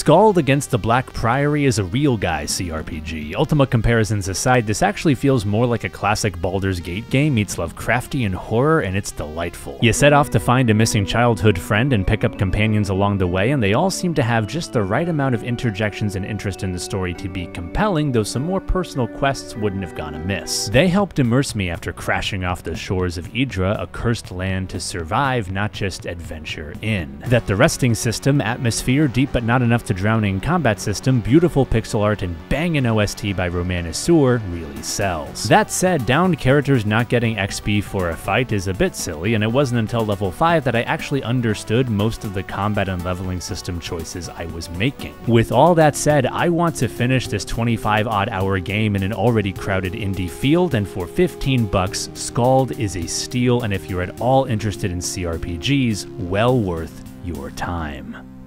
Skald Against the Black Priory is a real guy CRPG. Ultima comparisons aside, this actually feels more like a classic Baldur's Gate game meets Lovecraftian horror, and it's delightful. You set off to find a missing childhood friend and pick up companions along the way, and they all seem to have just the right amount of interjections and interest in the story to be compelling, though some more personal quests wouldn't have gone amiss. They helped immerse me after crashing off the shores of Ydra, a cursed land to survive, not just adventure in. That the resting system, atmosphere, deep but not enough to drowning combat system, beautiful pixel art, and bangin' OST by Romanisur really sells. That said, downed characters not getting XP for a fight is a bit silly, and it wasn't until level 5 that I actually understood most of the combat and leveling system choices I was making. With all that said, I want to finish this 25-odd hour game in an already crowded indie field, and for $15, Skald is a steal, and if you're at all interested in CRPGs, well worth your time.